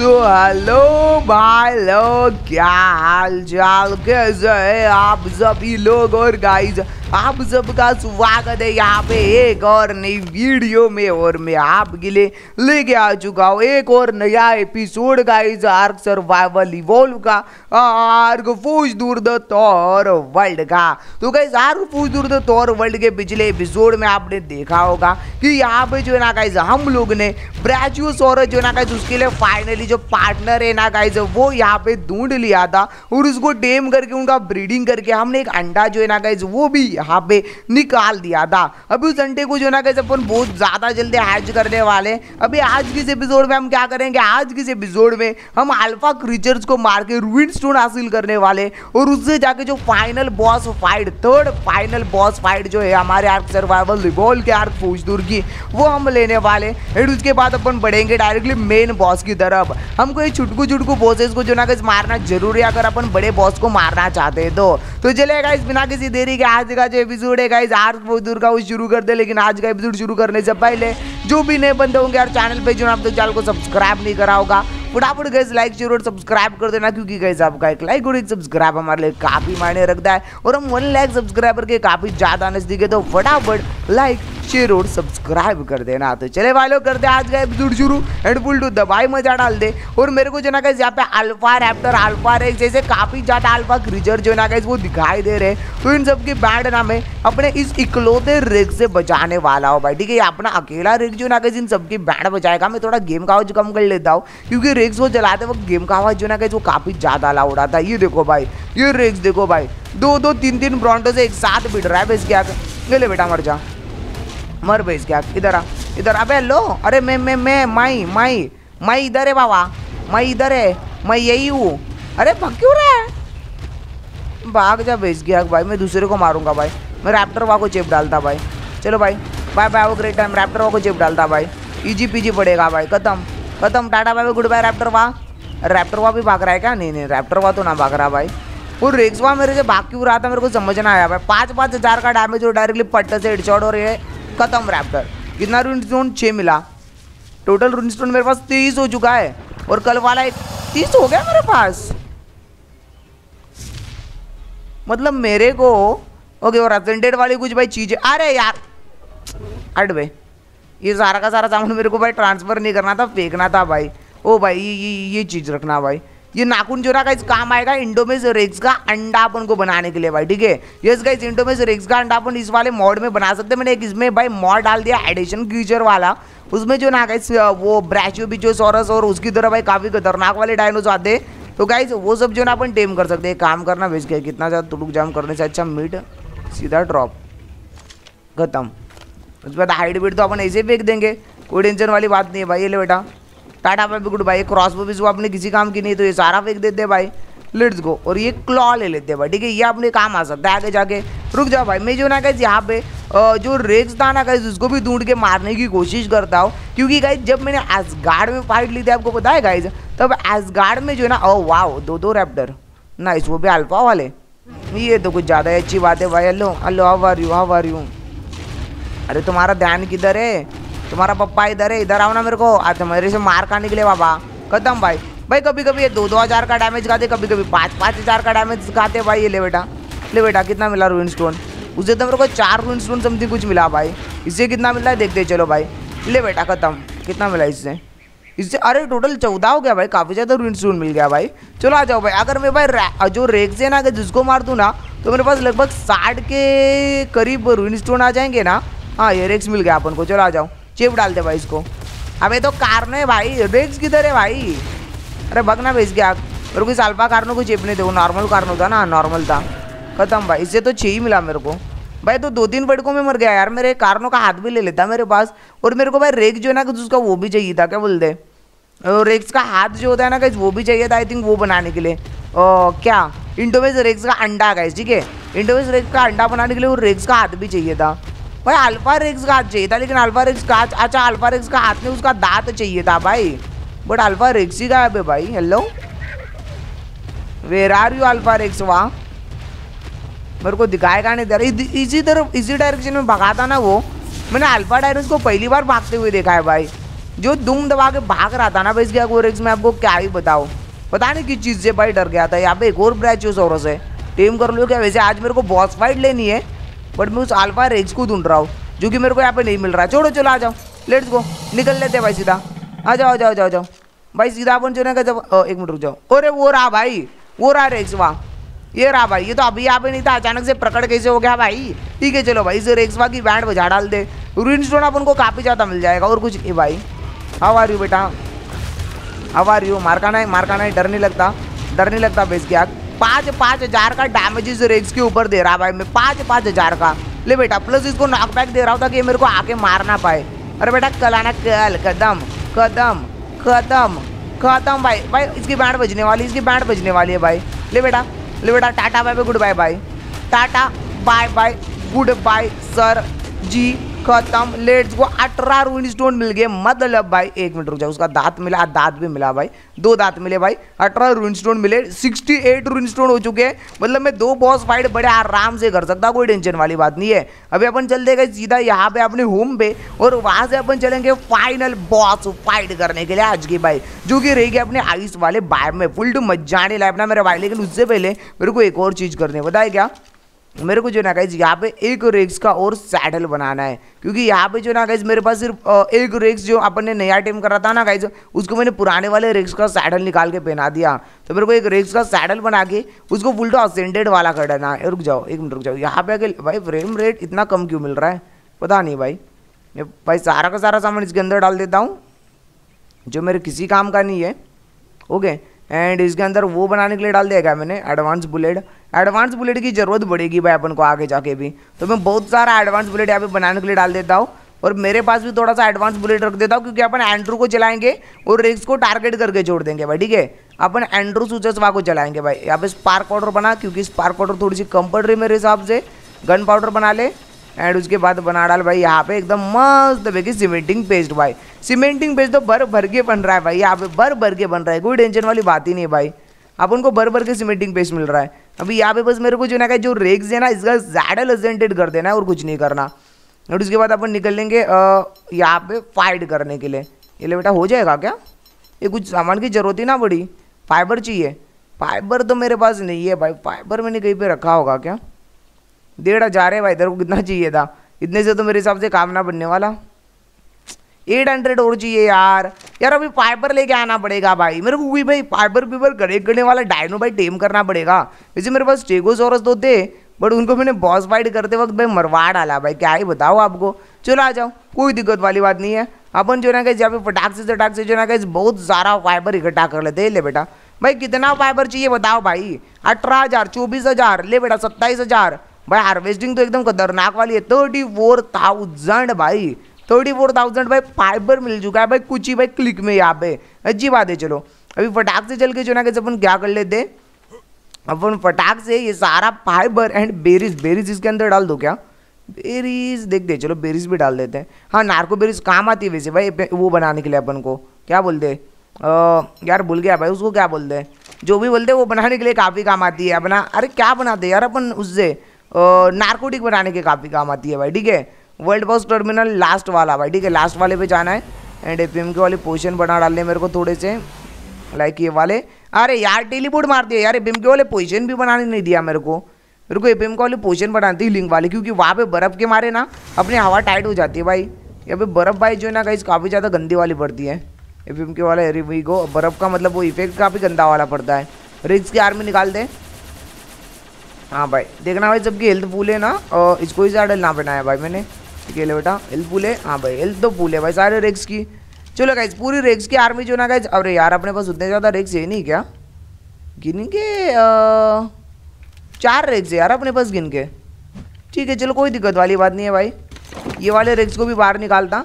So hello भाई लोग, क्या हाल चाल, कैसे है आप सभी लोग। और गाइज आप सबका स्वागत है यहाँ पे एक और नई वीडियो में। और मैं आपके लिए लेके आ चुका हूँ एक और नया episode guys Ark survival evolve का, आर्क फूज दूर द तौर वर्ल्ड का। तो गाइज आर्क फूज दूर द तौर वर्ल्ड के पिछले एपिसोड में आपने देखा होगा कि यहाँ पे जो है ना गाइज हम लोग ने ब्राचियोसॉरस जो है ना गाइज उसके लिए फाइनली जो पार्टनर है ना गाइज वो यहाँ पे ढूंढ लिया था। और उसको डैम करके उनका ब्रीडिंग करके हमने एक अंडा जो है ना गाइज वो भी यहाँ पे निकाल दिया था। अभी उस अंडे को जो है ना गाइज अपन बहुत ज्यादा जल्दी हैच करने वाले। अभी आज के एपिसोड में हम क्या करेंगे, आज के एपिसोड में हम अल्फा क्रीचर्स को मार के रूइन स्टोन हासिल करने वाले और उससे जाके जो final boss fight, third final boss fight जो है हमारे आर्क सर्वाइवल इवॉल्व के आर्क फूज दूर की, वो हम लेने वाले। एंड उसके बाद अपन बढ़ेंगे डायरेक्टली मेन बॉस की तरफ। हमको ये छुटकू छुटकू बॉसेस को जो ना गाइज मारना जरूरी है अगर अपन बड़े बॉस को मारना चाहते हैं तो चलिए गाइज बिना किसी देरी के आज का जो एपिसोड है गाइज आर्क फूज दूर का वो शुरू कर दे। लेकिन आज का एपिसोड शुरू करने से पहले जो भी नए बंदे होंगे यार चैनल पे, जो आप तो चैनल को सब्सक्राइब नहीं करा होगा फटाफट गाइस लाइक शेयर और सब्सक्राइब कर देना, क्योंकि गाइस आपका एक लाइक और एक सब्सक्राइब हमारे लिए काफी मायने रखता है। और हम 1 लाख सब्सक्राइबर के काफी ज्यादा नजदीक है, तो फटाफट लाइक शेयर और सब्सक्राइब कर देना। तो चले भाई लोग करते हैं आज का एपिसोड शुरू। हेडफुल टू दबाई मजा डाल दे। और मेरे को जो ना गाइस यहाँ पे अल्फा रैप्टर, अल्फा रेक्स जैसे काफी ज्यादा अल्फा क्रीचर जो ना गाइस वो दिखाई दे रहे, तो इन सबके बैड नाम है अपने इस इकलौते रेक्स से बचाने वाला हो भाई। ठीक है, अपना अकेला रेक्स जो ना गाइस इन सबके बैड बचाएगा। मैं थोड़ा गेम का आवाज कम कर लेता हूँ क्योंकि रेक्स को जलाते वक्त गेम का आवाज जो ना गाइस वो काफी ज्यादा लाउड आता है। ये देखो भाई, ये रेक्स देखो भाई, 2-2 3-3 ब्रॉन्टो से एक साथ बिट रहा है। बेस क्या ले बेटा, मर जा, मर बेस क्या, इधर आ इधर। अबे लो, अरे मैं माई माई माई इधर है बाबा, माई इधर है, मैं यही हूँ। अरे भाग क्यों रहा है, भाग जा बेस गया भाई, मैं दूसरे को मारूंगा भाई। मैं रैप्टर वाह को चेप डालता भाई। चलो भाई बाय बाय, वो ग्रेट टाइम। रैप्टर वाह को चेप डालता भाई, इजी पीजी पड़ेगा भाई, खत्म खत्म, tata bye good bye raptor वाह। रैप्टर वाह भी भाग रहा है क्या? नहीं, रैप्टर वाह तो ना भाग रहा भाई। और रेक्स वाह मेरे से भाग क्यों रहा था मेरे को समझना आया भाई। 5-5 हज़ार का डैमेज और डायरेक्टली पट्टे से हेडशॉट और ये खत्म रैप्टर। कितना रूनस्टोन? 6 मिला। टोटल रूनस्टोन मेरे पास 30 हो चुका है और कल वाला 30 हो गया मेरे पास। मतलब मेरे को ओके। और असेंडेड वाली कुछ भाई चीजें, अरे यार हट भाई, ये सारा का सारा सामान मेरे को भाई ट्रांसफर नहीं करना था, फेंकना था भाई। ओ भाई ये चीज़ रखना भाई, ये नाखून जो ना गाइस काम आएगा इंडोमिस रेक्स का अंडा अपन को बनाने के लिए भाई। ठीक है, यस गाइस इंडोमिस रेक्स का अंडा अपन इस वाले मॉड में बना सकते हैं। मैंने एक इसमें भाई मॉड डाल दिया एडिशन क्रीचर वाला, उसमें जो ना गाइस वो ब्राचियोसॉरस और उसकी तरह भाई काफ़ी खतरनाक वाले डायनोसॉर आते हैं, तो गाइस वो सब जो ना अपन टेम कर सकते हैं। काम करना बेच गया, कितना ज़्यादा तुड़ुक जाम करने से अच्छा मीट सीधा ड्रॉप, खत्म। उसके बाद हाइट बीट तो अपन ऐसे फेंक देंगे, कोई टेंशन वाली बात नहीं है भाई। ये ले बेटा टाटा पे भी गुड भाई। क्रॉसबो भी अपने किसी काम की नहीं, तो ये सारा फेंक देते हैं भाई, लेट्स गो। और ये क्लॉ ले लेते हैं भाई, ठीक है, ये अपने काम आ सकता है आगे जाके। रुक जाओ भाई, मैं जो ना गाइस यहाँ पे जो रेक्स था ना गाइस उसको भी ढूंढ के मारने की कोशिश करता हूँ, क्योंकि गाइस जब मैंने आसगार्ड में फाइट ली थी आपको पता है गाइस, तब आसगार्ड में जो है ना ओ वाह 2-2 रैप्टर नाइस, वो भी अल्फा वाले। ये तो कुछ ज़्यादा ही अच्छी बात है भाई। Hello hello how are you. अरे तुम्हारा ध्यान किधर है, तुम्हारा पप्पा इधर है, इधर आओ ना मेरे को। अच्छा मेरे से मार खाने के लिए बाबा, खत्म भाई। भाई कभी कभी ये 2-2 हज़ार का डैमेज खाते, कभी कभी 5-5 हज़ार का डैमेज खाते भाई। ये ले बेटा कितना मिला रूइन स्टोन? उससे तो मेरे को 4 रूइन स्टोन समथिंग कुछ मिला भाई। इससे कितना मिला है देखते चलो भाई। ले बेटा खत्म, कितना मिला इससे? अरे टोटल 14 हो गया भाई, काफ़ी ज़्यादा रूइन स्टोन मिल गया भाई। चलो आ जाओ भाई। अगर मैं भाई जो रेक्स है ना अगर जिसको मार दूँ ना तो मेरे पास लगभग 60 के करीब रूइन स्टोन आ जाएंगे ना। हाँ ये रेक्स मिल गया अपन को, चलो आ जाओ चेप डाल दे भाई इसको। अबे तो कार्नो है भाई, रेक्स किधर है भाई? अरे भगना भाई इसके आग, मेरे को इस अल्फा कार्नो को चेप नहीं दे, वो नॉर्मल कार्नो था ना, नॉर्मल था। खत्म भाई, इससे तो 6 ही मिला मेरे को भाई, तो 2-3 फटकों में मर गया यार। मेरे कार्नो का हाथ भी ले लेता मेरे पास। और मेरे को भाई रेक्स जो है ना कुछ उसका वो भी चाहिए था, क्या बोलते रेक्स का हाथ जो होता है ना कुछ वो भी चाहिए था आई थिंक, वो बनाने के लिए क्या इंडोमिस रेक्स का अंडा गाइस। ठीक है, इंडोमिस रेक्स का अंडा बनाने के लिए वो रेक्स का हाथ भी चाहिए था भाई, अल्फा रेक्स का हाथ चाहिए था। लेकिन अल्फा रेक्स का, अच्छा अल्फा रेक्स का हाथ में उसका दांत चाहिए था भाई, बट अल्फा रेक्स ही गायब है भाई। Hello where are you alpha rex वाह, मेरे को दिखाएगा नहीं दर। इसी तरफ इसी डायरेक्शन में भगाता ना वो, मैंने अल्फा डायरेक्स को पहली बार भागते हुए देखा है भाई। जो दुम दबा के भाग रहा था ना भाई इसके गोरेक्स में, आपको क्या ही बताओ, पता नहीं किस चीज़ से भाई डर गया था। यहाँ पे एक और ब्राचियोसॉरस है, टीम कर लो क्या। वैसे आज मेरे को बॉस फाइट लेनी है, बट मैं उस अल्फा रेक्स को ढूंढ रहा हूँ जो कि मेरे को यहाँ पे नहीं मिल रहा है। छोड़ो चलो आ जाओ, लेट्स गो, निकल लेते हैं भाई सीधा। आ जाओ जाओ जाओ जाओ भाई सीधा अपन जो ना, जब एक मिनट रुक जाओ। अरे वो रहा भाई, वो रहा रेक्स, वाह ये रहा भाई। ये तो अभी यहाँ पे नहीं था, अचानक से प्रकट कैसे हो गया भाई। ठीक है चलो भाई इस रेक्सवा की बैंड बजा डाल दे, रूइन स्टोन अपन को काफ़ी ज़्यादा मिल जाएगा। और कुछ नहीं भाई। हाउ आर यू बेटा, हाउ आर यू। मारकाना है, डर नहीं लगता बेस की आग। 5,000 का डैमेज इस रेक्स के ऊपर दे रहा भाई मैं, 5,000 का। ले बेटा, प्लस इसको नॉकबैक दे रहा हूँ ताकि मेरे को आके मार ना पाए। अरे बेटा कलाना कल, कदम कदम कदम कदम भाई। भाई इसकी बैंड बजने वाली है भाई। ले बेटा tata bye bye, good bye bye, tata bye bye, good bye sir ji, खत्म, लेट्स गो। 18 रूइन स्टोन मिल गए, मतलब भाई एक मिनट रुक जाओ, उसका दांत मिला, दांत भी मिला भाई, 2 दांत मिले भाई, 18 रूइन स्टोन मिले, 68 रूइन स्टोन हो चुके हैं। मतलब मैं 2 बॉस फाइट बड़े आराम से कर सकता, कोई टेंशन वाली बात नहीं है। अभी अपन चल देगा सीधा यहाँ पे अपने होम पे, और वहाँ से अपन चलेंगे फाइनल बॉस फाइट करने के लिए आज की भाई, जो कि रहेगी अपने आइस वाले बाय में। फुल टू मजाने लाइफ ना मेरे भाई। लेकिन उससे पहले मेरे को एक और चीज़ करने बताए क्या, मेरे को जो ना गाइस यहाँ पे एक रेक्स का और सैडल बनाना है, क्योंकि यहाँ पे जो ना गाइस मेरे पास सिर्फ एक रेक्स जो अपन ने नया टीम करा था ना गाइस, उसको मैंने पुराने वाले रेक्स का सैडल निकाल के पहना दिया। तो मेरे को एक रेक्स का सैडल बना के उसको फुल टू असेंडेड वाला करना है। रुक जाओ एक मिनट रुक जाओ, यहाँ पे आके भाई फ्रेम रेट इतना कम क्यों मिल रहा है पता नहीं भाई। मैं भाई सारा का सारा सामान इसके अंदर डाल देता हूँ जो मेरे किसी काम का नहीं है। ओके, एंड इसके अंदर वो बनाने के लिए डाल दिया मैंने एडवांस बुलेट की ज़रूरत पड़ेगी भाई अपन को आगे जाके भी, तो मैं बहुत सारा एडवांस बुलेट यहाँ पे बनाने के लिए डाल देता हूँ। और मेरे पास भी थोड़ा सा एडवांस बुलेट रख देता हूँ, क्योंकि अपन एंड्रू को चलाएंगे और रेक्स को टारगेट करके छोड़ देंगे भाई। ठीक है, अपन एंड्रू सुचेसवा को चलाएंगे भाई। यहाँ पे स्पार्क पाउडर बना, क्योंकि स्पार्क पाउडर थोड़ी सी कम पड़ रही है मेरे हिसाब से। गन पाउडर बना ले, एंड उसके बाद बना डाल भाई यहाँ पे एकदम मस्त देखिए सीमेंटिंग पेस्ट भाई। सीमेंटिंग पेस्ट तो भर के बन रहा है भाई, यहाँ पे भर के बन रहा है, कोई टेंशन वाली बात ही नहीं है भाई। अब उनको भर के सीमेंटिंग पेस्ट मिल रहा है। अभी यहाँ पे बस मेरे को जो ना जो रेक्स है ना इसका ज़्यादा लजेंटेड कर देना है और कुछ नहीं करना। और उसके बाद अपन निकल लेंगे यहाँ पे फाइट करने के लिए। ये ले बेटा हो जाएगा क्या, ये कुछ सामान की ज़रूरत ही ना पड़ी। फाइबर चाहिए, फाइबर तो मेरे पास नहीं है भाई, फाइबर मैंने कहीं पर रखा होगा क्या। 1,500 है भाई, इधर को कितना चाहिए था, इतने से तो मेरे हिसाब से काम ना बनने वाला। 800 और चाहिए यार अभी फाइबर लेके आना पड़ेगा भाई मेरे को भी भाई। फाइबर कलेक्ट करने वाला डायनो भाई टेम करना पड़ेगा। वैसे मेरे पास स्टेगोसॉरस तो थे, बट उनको मैंने बॉस फाइट करते वक्त भाई मरवा डाला भाई, क्या ही बताओ आपको। चलो आ जाओ, कोई दिक्कत वाली बात नहीं है। अपन जो ना कहीं यहाँ पे फटाक से जो ना कहीं बहुत सारा फाइबर इकट्ठा कर लेते हैं। ले बेटा भाई कितना फाइबर चाहिए बताओ भाई। 18,000, 24,000, ले बेटा 27,000 भाई। हार्वेस्टिंग तो एकदम खतरनाक वाली है, 34,000 भाई, 34,000 भाई फाइबर मिल चुका है भाई कुछ ही भाई क्लिक में यहाँ पे, अच्छी बात है। चलो अभी फटाक से चल के जो ना कैसे अपन क्या कर लेते, अपन फटाक से ये सारा फाइबर एंड बेरीज इसके अंदर डाल दो क्या। बेरीज देख दे, चलो बेरीज भी डाल देते हैं। हाँ नार्को बेरीज काम आती है वैसे भाई, वो बनाने के लिए अपन को क्या बोलते हैं यार, भूल गया भाई उसको क्या बोलते हैं, जो भी बोलते हैं वो बनाने के लिए काफ़ी काम आती है अपना। अरे क्या बनाते यार अपन उससे, नार्कोटिक बनाने के काफ़ी काम आती है भाई। ठीक है, वर्ल्ड बॉस टर्मिनल लास्ट वाला भाई, ठीक है लास्ट वाले पे जाना है। एंड एपीएम के वाले पोशन बना डालने मेरे को थोड़े से, लाइक ये वाले। अरे यार टेलीपोर्ट मार दिया यार, एपीएम के वाले पोशन भी बनाने नहीं दिया मेरे को एपीएम के वाले पोशन बनाती है लिंक वाले, क्योंकि वहाँ पे बर्फ़ के मारे ना अपनी हवा टाइट हो जाती है भाई। यहाँ पे बर्फ़ भाई जो है ना गाइस काफ़ी ज़्यादा गंदी वाली पड़ती है एपीएम के वाले एरिवी को, बर्फ़ का मतलब वो इफेक्ट काफ़ी गंदा वाला पड़ता है। रिक्स की आर्मी निकाल दें। हाँ भाई देखना भाई सबकी हेल्थ फूल है ना, और इसको ही सैडल ना बनाया भाई मैंने। ठीक है बेटा हेल्थ फूल है, हाँ भाई हेल्थ तो फूल है भाई सारे रेक्स की। चलो गाइस पूरी रेक्स की आर्मी जो ना गाइस, अरे यार अपने पास उतने ज़्यादा रेक्स है नहीं क्या, गिन के 4 रेक्स है यार अपने पास गिन के। ठीक है चलो कोई दिक्कत वाली बात नहीं है भाई। ये वाले रेक्स को भी बाहर निकालता,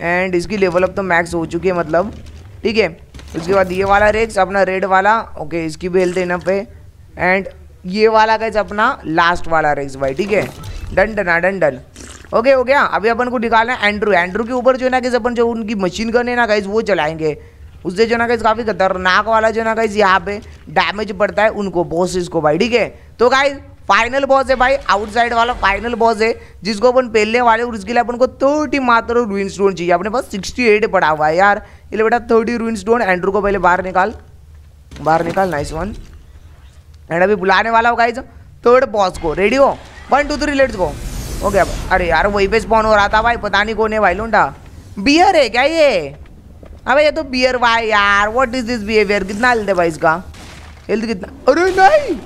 एंड इसकी लेवल अप तो मैक्स हो चुकी है मतलब। ठीक है उसके बाद ये वाला रेक्स अपना रेड वाला, ओके इसकी भी हेल्थ इनफ है। एंड ये वाला गाइस अपना लास्ट वाला रेक्स भाई। ठीक है डन ओके हो गया। अभी अपन को निकालना है एंड्रू के ऊपर जो ना गाइस, अपन जो उनकी मशीन गन है ना गाइस वो चलाएंगे। उससे जो ना गाइस काफ़ी खतरनाक वाला जो ना गाइस यहाँ पे डैमेज पड़ता है उनको, बॉसेस को भाई। ठीक है तो गाइस फाइनल बॉस है भाई, आउटसाइड वाला फाइनल बॉस है जिसको अपन पहले वाले और उसके लिए अपन को 30 मात्र रूइन स्टोन चाहिए। अपने पास 68 पड़ा हुआ है यार। ये बेटा 30 रूइन स्टोन। एंड्रू को पहले बाहर निकाल, बाहर निकाल, नाइस वन। एंड अभी बुलाने वाला हो गाइस थर्ड बॉस को। रेडी हो? 1 2 3 लेट्स गो। ओके अरे यार वही पे स्पॉन हो रहा था भाई, पता नहीं कौन है भाई। लूंडा बियर है क्या ये? अबे ये तो बियर भाई यार, व्हाट इज दिस बिहेवियर। कितना हेल्थ है भाई इसका? हेल्थ कितना? अरे नहीं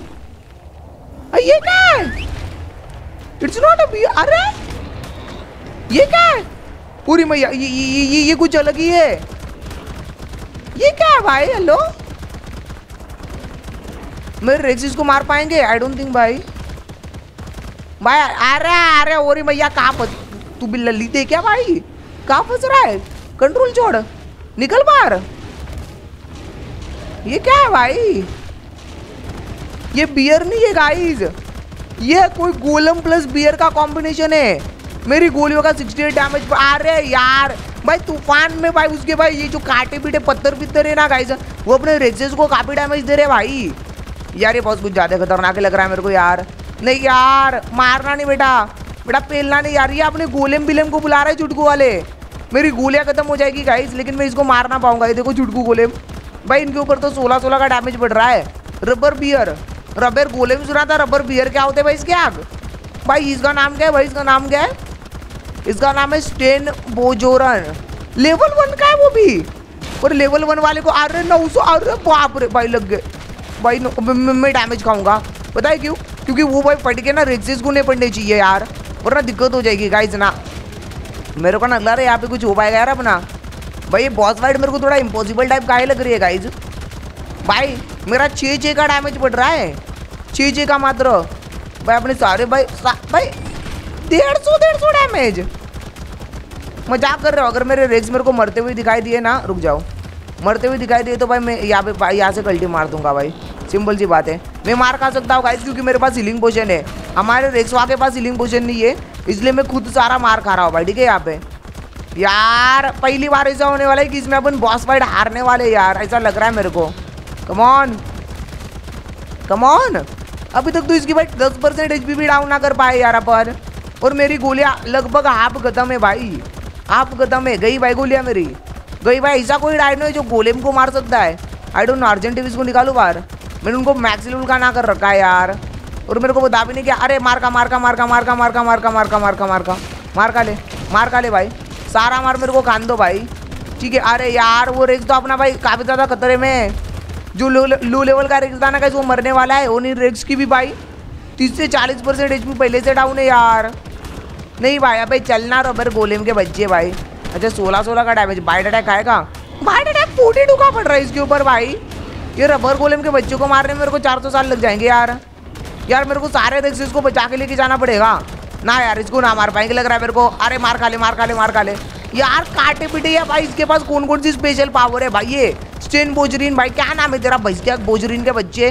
ये क्या है? It's not a bear. अरे ये क्या है पूरी मैया? ये कुछ अलग ही है। ये क्या है भाई? हेलो मेरे रेक्सिस को मार पाएंगे? आई डोंट थिंक भाई। भाई अरे अरे ओरी मैया कहाँ फंस, तू भी ललित है क्या भाई? कहाँ फंस रहा है? कंट्रोल छोड़, निकल बाहर। ये क्या है भाई? ये बियर नहीं है गाइस, ये कोई गोलम प्लस बियर का कॉम्बिनेशन है। मेरी गोलियों का 68 डैमेज। अरे यार भाई तूफान में भाई उसके भाई ये जो काटे पीटे पत्थर पित्तर है ना गाइस, वो अपने रेजेस को काफी डैमेज दे रहे भाई। यार ये बहुत कुछ ज़्यादा खतरनाक लग रहा है मेरे को यार। नहीं यार मारना नहीं बेटा, बेटा पेलना नहीं यार। ये अपने गोलेम बिलेम को बुला रहा है चुटकू वाले। मेरी गोलियां खत्म हो जाएगी गाइस, लेकिन मैं इसको मार ना पाऊंगा। ये देखो चुटकू गोलेम भाई, इनके ऊपर तो 16-16 का डैमेज पड़ रहा है। रबर बियर, रबर गोलेम सुना था, रबर बियर क्या होते भाई इसके आग? भाई इसका नाम क्या है भाई? इसका नाम क्या है? इसका नाम है स्टेन बोजोरन। लेवल 1 का है वो भी, और लेवल 1 वाले को अरे 900। अरे बाप रे भाई लग गए भाई। मैं डैमेज खाऊंगा, पता है क्यों? क्योंकि वो भाई फट के ना रेक्सिस को नहीं पड़ने चाहिए यार, वरना दिक्कत हो जाएगी गाइस ना। मेरे को ना लग रहा है यहाँ पे कुछ हो पाएगा यार अपना। भाई ये बॉस फाइट मेरे को थोड़ा इम्पॉसिबल टाइप का लग रही है गाइज। भाई मेरा 6-6 का डैमेज पड़ रहा है, 6-6 का मात्र भाई। अपने सारे भाई भाई 150-150 डैमेज। मजाक कर रहे हो? अगर मेरे रेक्स मेरे को मरते हुए दिखाई दिए ना, रुक जाओ, मरते हुए दिखाई दिए तो भाई मैं यहाँ से कल्टी मार दूंगा भाई। सिंपल सी बात है। मैं मार खा सकता हूँ गाइज क्योंकि मेरे पास हीलिंग पोशन है। हमारे रेक्सवा के पास हीलिंग पोशन नहीं है, इसलिए मैं खुद सारा मार खा रहा हूँ भाई। ठीक है यहाँ पे यार पहली बार ऐसा होने वाला है कि इसमें अपन बॉस फाइट हारने वाले यार, ऐसा लग रहा है मेरे को। कम ऑन कम ऑन, अभी तक तो इसकी भाई 10% HP भी डाउन ना कर पाए यार अपन। और मेरी गोलियाँ लगभग हाफ खत्म है भाई, हाफ खत्म है। गई भाई गोलियाँ मेरी, गई भाई। ऐसा कोई डायनो है जो गोलेम को मार सकता है? I don't know. अर्जेंटिविस को निकालो बाहर। मैंने उनको मैक्स लेवल का ना कर रखा है यार, और मेरे को बता भी नहीं क्या। अरे मारका मारका मारका मारका मारका मारका मारका मारका मारका मारका ले, मारका ले भाई, सारा मार मेरे को खान दो भाई। ठीक है। अरे यार वो रेक्स तो अपना भाई काफ़ी ज़्यादा खतरे में। जो लो लेवल का रेक्स था ना गाइस, वो मरने वाला है। ओनी रेक्स की भी भाई 30 से 40% एचपी पहले से डाउन है यार। नहीं भाई अब चलना रबर गोलेम के बच्चे भाई। अच्छा 16-16 का डैमेज। बाइट अटैक खाएगा, बाइट अटैक 42 का पड़ रहा है इसके ऊपर भाई। ये रबर गोलेम के बच्चों को मारने में मेरे को 400 साल लग जाएंगे यार। यार मेरे को सारे रेक्सिस को बचा के लेके जाना पड़ेगा ना यार, इसको ना मार पाएंगे लग रहा है मेरे को। अरे मार खा ले, मार खा ले, मार खा ले यार। काटे पीटे या भाई इसके पास कौन कौन सी स्पेशल पावर है भाई? ये स्टेन बोजरीन भाई, क्या नाम है तेरा भाई? क्या बोजरीन के बच्चे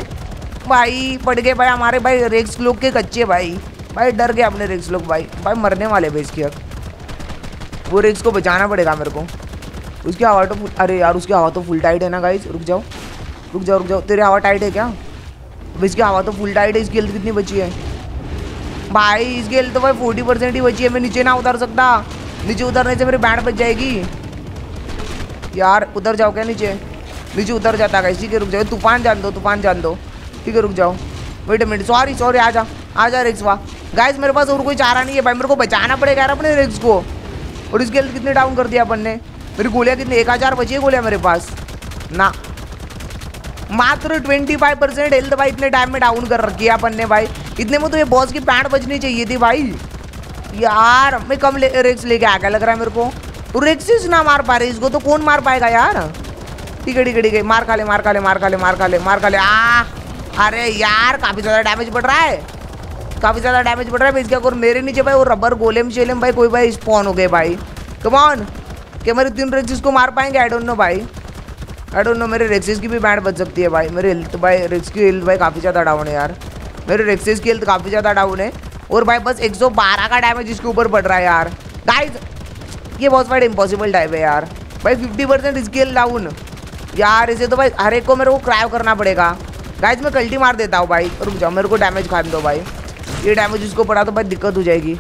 भाई पड़ गए भाई हमारे भाई रेक्स लोग के कच्चे भाई। भाई डर गए अपने रेक्स लोग भाई, भाई मरने वाले भाई इसके। अब वो रेक्स को बचाना पड़ेगा मेरे को। उसकी हवा तो अरे यार उसकी हवा तो फुल टाइट है ना गाइस। रुक जाओ रुक जाओ रुक जाओ, तेरी हवा टाइट है क्या? इसकी हवा तो फुल टाइट है। इसकी हेल्थ कितनी बची है भाई? इसकी हेल्थ तो भाई 40% ही बची है। मैं नीचे ना उतर सकता, नीचे उतरने से मेरी बैंड बच जाएगी यार। उतर जाओ क्या नीचे? नीचे उतर जाता है। ठीक है रुक जाओ, तूफान जान दो, तूफान जान दो। ठीक है रुक जाओ, wait a minute, sorry sorry. आ जा, आ जा रिक्स वाह। गाइस मेरे पास और कोई चारा नहीं है भाई, मेरे को बचाना पड़ेगा यार अपने रिक्स को। और इसकी हेल्थ कितने डाउन कर दिया अपन ने? मेरी गोलियाँ कितनी? 1000 बची है गोलियाँ मेरे पास ना। मात्र 25% हेल्थ भाई इतने टाइम में डाउन कर रखी है अपन ने भाई। इतने में तो ये बॉस की पैंट बचनी चाहिए थी भाई। यार मैं कम रिक्स लेके आ गया लग रहा है मेरे को। रिक्स ना मार पा रही, इसको तो कौन मार पाएगा यार। ठीक है ठीक है ठीक है, मार खा ले, मार खा ले, मार खा ले, मार खा ले, मार खा ले। अरे यार काफ़ी ज़्यादा डैमेज पड़ रहा है, काफ़ी ज़्यादा डैमेज पड़ रहा है इसके। और मेरे नीचे भाई वो रबर गोलेम शेलेम भाई कोई भाई स्पॉन हो गए भाई। कम ऑन, क्या मेरे 3 रिक्स इसको मार पाएंगे? आई डोंट नो भाई, आई डोंट नो। मेरे रेक्सिस की भी बैंड बच सकती है भाई। मेरे हेल्थ भाई, रेक्स की हेल्थ भाई काफ़ी ज़्यादा डाउन है यार। मेरे रेक्सिस की हेल्थ काफ़ी ज़्यादा डाउन है। और भाई बस 112 का डैमेज इसके ऊपर पड़ रहा है यार। गाइस ये बहुत बड़ा इम्पॉसिबल टाइप है यार भाई। 50% इसकी हेल्थ डाउन यार। इसे तो भाई हर एक को मेरे को क्राइव करना पड़ेगा। गाइस मैं कल्टी मार देता हूँ भाई, रुक जाओ मेरे को डैमेज खाने दो भाई। ये डैमेज इसको पड़ा तो भाई दिक्कत हो जाएगी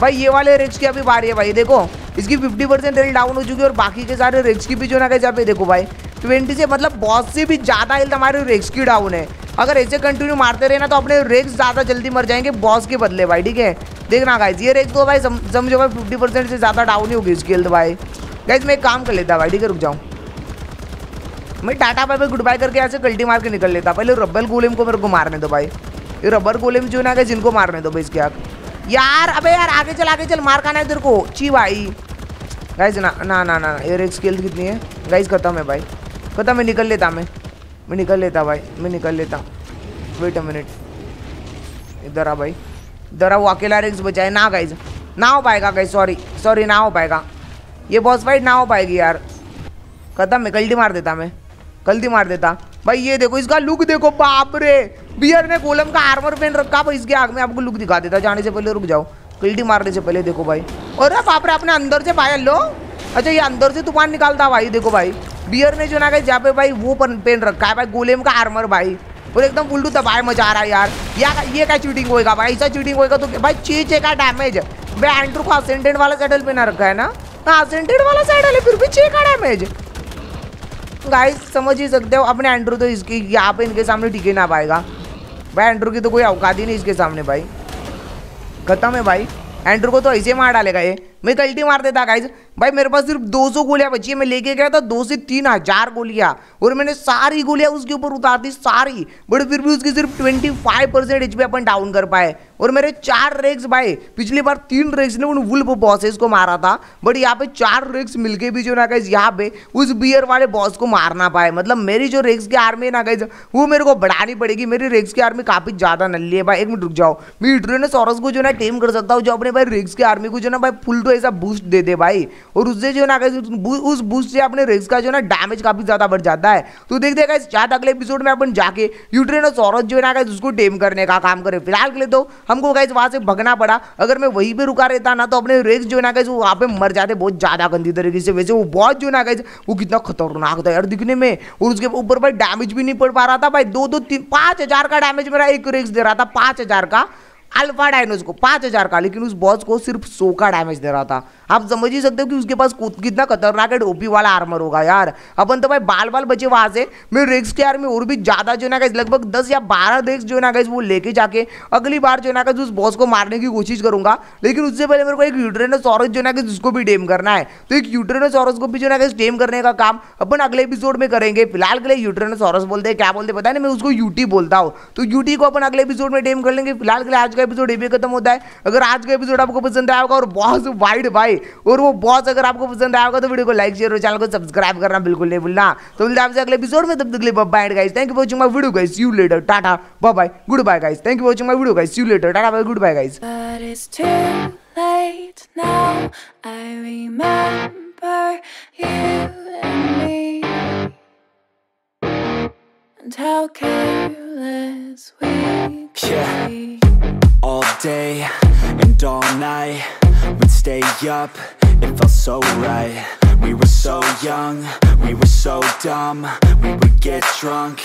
भाई। ये वाले रेज की अभी बारी है भाई, देखो इसकी 50% हेल्थ डाउन हो चुकी है और बाकी के सारे रेज की भी जो ना कहीं जहाँ पे देखो भाई 20 से मतलब बहुत से भी ज़्यादा हेल्थ हमारे रेज की डाउन है। अगर ऐसे कंटिन्यू मारते रहे ना तो अपने रेक्स ज़्यादा जल्दी मर जाएंगे बॉस के बदले भाई, ठीक है। देखना गाइस ये रेक्स तो भाई समझो भाई 50% से ज़्यादा डाउन ही होगी इसकी हेल्थ भाई। गाइस मैं एक काम कर लेता भाई, ठीक है रुक जाऊँ मैं टाटा भाई गुड बाय करके यहाँ से कल्टी मार के निकल लेता। पहले रबर गोलेम को मेरे को मारने दो भाई, ये रबर गोलेम जो ना गाइस इनको मारने दो भाई इसके आग यार। अबे यार आगे चल मार खाना है तेरे को ची भाई। गाइस ना ना ना ना ये रेक्स की हेल्थ कितनी है गाइस? खत्म है भाई खत्म, मैं निकल लेता मैं निकल लेता भाई, मैं निकल लेता। वेट अ मिनट, इधर आ भाई इधर आ। वो अकेला रेक्स बचाए ना गाइज, ना हो पाएगा गाइज, सॉरी ना हो पाएगा ये बॉस फाइट, ना हो पाएगी यार। खत्म है, कल्टी मार देता मैं, कल्टी मार देता भाई। ये देखो इसका लुक देखो, बाप रे बियर ने गोलम का आर्मर पहन रखा भाई। इसके आग में आपको लुक दिखा देता जाने से पहले, रुक जाओ कल्टी मारने से पहले। देखो भाई और बाप रे अपने अंदर से भाई लो, अच्छा ये अंदर से तूफान निकालता भाई। देखो भाई बियर ने जो ना गए जहाँ पे भाई वो पहन रखा है भाई गोलेम का आर्मर भाई, और एकदम उल्टू तबाह मचा रहा है यार। ये क्या चीटिंग होएगा भाई, ऐसा चीटिंग होएगा तो भाई चीज का डैमेज भाई। एंड्रू को असेंडेंट वाला सैडल पहना रखा है ना, असेंडेंट वाला सैडल है फिर भी चे का डैमेज। गाइस समझ ही सकते हो अपने एंड्रू तो इसकी यहाँ पे इनके सामने टिके ना पाएगा भाई। एंड्रू की तो कोई औकात ही नहीं इसके सामने भाई, खत्म है भाई। एंड्रू को तो ऐसे मार डालेगा ये, मैं कल्टी मार देता। गाइज भाई मेरे पास सिर्फ 200 गोलियां बची है, मैं लेके गया था 2 से 3000 गोलियां और मैंने सारी गोलियां उसके ऊपर उतार दी सारी, बट फिर भी उसकी सिर्फ 25% एचपी अपन डाउन कर पाए। और मेरे 4 रेक्स भाई, पिछली बार 3 रेक्स ने उन वुल्फ बॉसेस को मारा था, बट यहाँ पे 4 रेक्स मिलके भी जो ना गाइज यहाँ पे उस बियर वाले बॉस को मार ना पाए। मतलब मेरी जो रेक्स की आर्मी है ना गाइज वो मेरे को बढ़ानी पड़ेगी, मेरी रेक्स की आर्मी काफी ज्यादा नल्ली है भाई। एक मिनट रुक जाओ, मैं इट्रेनोसॉरस को जो ना टेम कर सकता हूँ, जो अपने भाई रेक्स की आर्मी को जो ना भाई फुल तो ऐसा बूस्ट दे दे भाई, और उससे जो ना उस बूस्ट से अपने रेक्स का जो ना डैमेज काफी ज्यादा बढ़ जाता है। तो देखते हैं शायद अगले एपिसोड में अपन जाके यूट्रेनोसॉरस जो है ना उसको टेम करने का काम करें। फिलहाल के लिए तो हमको गाइस वहां से भगना पड़ा, अगर मैं वहीं पे रुका रहता ना तो अपने रेक्स जो है ना गाइस वो वहां पे मर जाते बहुत ज्यादा गंदी तरीके से। वैसे वो बॉस जो ना गाइस वो कितना खतरनाक था यार दिखने में, और उसके ऊपर भाई डैमेज भी नहीं पड़ पा रहा था भाई। 2-5 हजार का डैमेज मेरा एक रेक्स दे रहा था, 5000 का अल्फा डायनोस को 5000 का, लेकिन उस बॉस को सिर्फ 100 का डैमेज दे रहा था। आप समझ ही सकते हो कि उसके पास कितना खतरनाक है ओपी वाला आर्मर होगा यार। अपन तो भाई बाल बचे वहां से, मैं रेक्स के आर्मी और भी ज्यादा जो ना गाइस लगभग 10 या 12 रेक्स जो ना गाइस वो लेके जाके अगली बार जो ना गाइस उस बॉस को मारने की कोशिश करूंगा। लेकिन उससे पहले मेरे को एक यूट्रेनोसॉरस जो ना गाइस उसको भी टेम करना है, तो एक यूट्रेनोसॉरस को भी जो ना गाइस टेम करने का काम अपन अगले एपिसोड में करेंगे। फिलहाल के लिए यूट्रेनोसॉरस बोलते हैं क्या बोलते पता नहीं, मैं उसको यूटी बोलता हूँ, तो यूटी को अपन अगले एपिसोड में टेम कर लेंगे। फिलहाल के लिए आज एपिसोड ये खत्म होता है। अगर आज का एपिसोड आपको पसंद आया होगा और बॉस वाइड भाई और वो बॉस अगर आपको पसंद आया होगा तो वीडियो को लाइक शेयर और चैनल को सब्सक्राइब करना बिल्कुल नहीं भूलना। तो मिलते हैं आपसे अगले एपिसोड में, तब तक के लिए bye guys, thank you for watching my video guys, see you later tata bye bye good bye guys, thank you for watching my video guys, see you later tata bye good bye guys. But it's too late now, I remember you and me and how careless we were. All day and all night, we'd stay up, it felt so right. We were so young, we were so dumb, we would get drunk.